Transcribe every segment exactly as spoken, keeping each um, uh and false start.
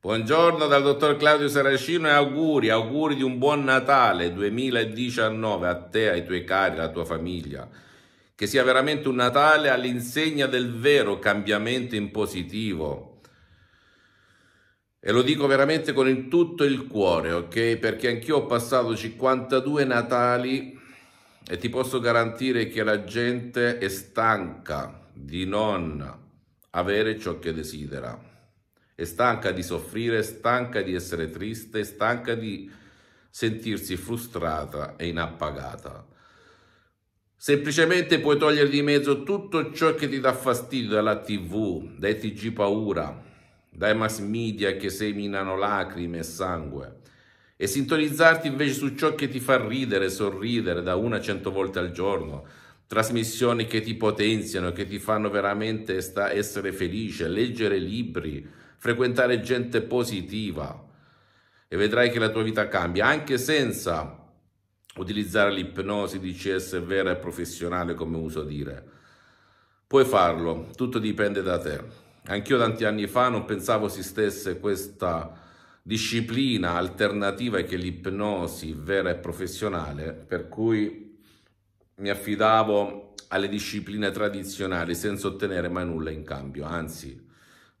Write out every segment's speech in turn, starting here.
Buongiorno dal dottor Claudio Saracino e auguri, auguri di un buon Natale duemiladiciannove a te, ai tuoi cari, alla tua famiglia. Che sia veramente un Natale all'insegna del vero cambiamento in positivo. E lo dico veramente con il tutto il cuore, ok? Perché anch'io ho passato cinquantadue Natali e ti posso garantire che la gente è stanca di non avere ciò che desidera. È stanca di soffrire, è stanca di essere triste, è stanca di sentirsi frustrata e inappagata. Semplicemente puoi togliere di mezzo tutto ciò che ti dà fastidio dalla tivù, dai ti gi paura, dai mass media che seminano lacrime e sangue e sintonizzarti invece su ciò che ti fa ridere e sorridere da una a cento volte al giorno. Trasmissioni che ti potenziano, che ti fanno veramente sta essere felice, leggere libri, frequentare gente positiva e vedrai che la tua vita cambia anche senza utilizzare l'ipnosi D C S vera e professionale come uso dire. Puoi farlo, tutto dipende da te. Anch'io tanti anni fa non pensavo si stesse questa disciplina alternativa che l'ipnosi vera e professionale, per cui mi affidavo alle discipline tradizionali senza ottenere mai nulla in cambio, anzi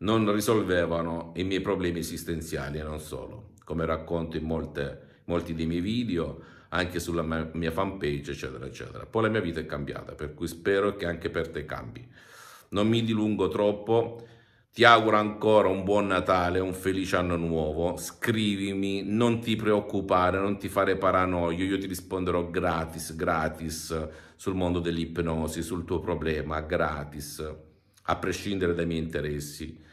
non risolvevano i miei problemi esistenziali e non solo, come racconto in molte, molti dei miei video, anche sulla mia fanpage eccetera eccetera. Poi la mia vita è cambiata, per cui spero che anche per te cambi. Non mi dilungo troppo, ti auguro ancora un buon Natale, un felice anno nuovo, scrivimi, non ti preoccupare, non ti fare paranoia, io ti risponderò gratis, gratis sul mondo dell'ipnosi, sul tuo problema, gratis, a prescindere dai miei interessi,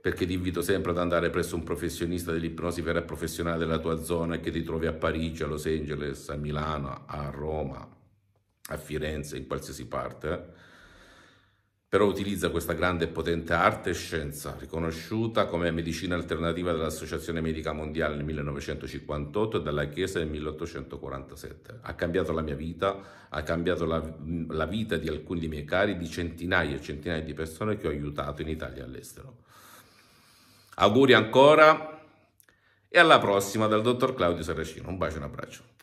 perché ti invito sempre ad andare presso un professionista dell'ipnosi vera e professionale della tua zona che ti trovi a Parigi, a Los Angeles, a Milano, a Roma, a Firenze, in qualsiasi parte. Però utilizza questa grande e potente arte e scienza, riconosciuta come medicina alternativa dall'Associazione Medica Mondiale nel millenovecentocinquantotto e dalla Chiesa nel milleottocentoquarantasette. Ha cambiato la mia vita, ha cambiato la, la vita di alcuni dei miei cari, di centinaia e centinaia di persone che ho aiutato in Italia e all'estero. Auguri ancora e alla prossima dal dottor Claudio Saracino. Un bacio e un abbraccio.